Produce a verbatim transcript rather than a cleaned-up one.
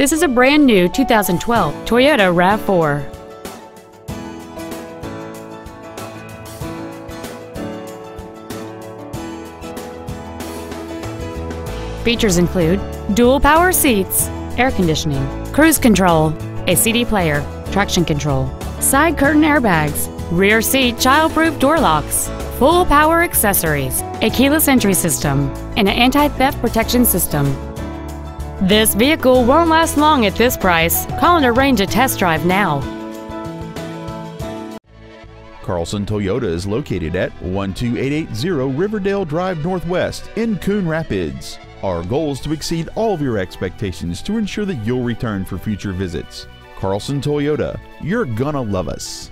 This is a brand new two thousand twelve Toyota RAV four. Features include dual power seats, air conditioning, cruise control, a C D player, traction control, side curtain airbags, rear seat child-proof door locks, full power accessories, a keyless entry system, and an anti-theft protection system. This vehicle won't last long at this price. Call and arrange a test drive now. Carlson Toyota is located at one two eight eight zero Riverdale Drive Northwest in Coon Rapids. Our goal is to exceed all of your expectations to ensure that you'll return for future visits. Carlson Toyota, you're gonna love us.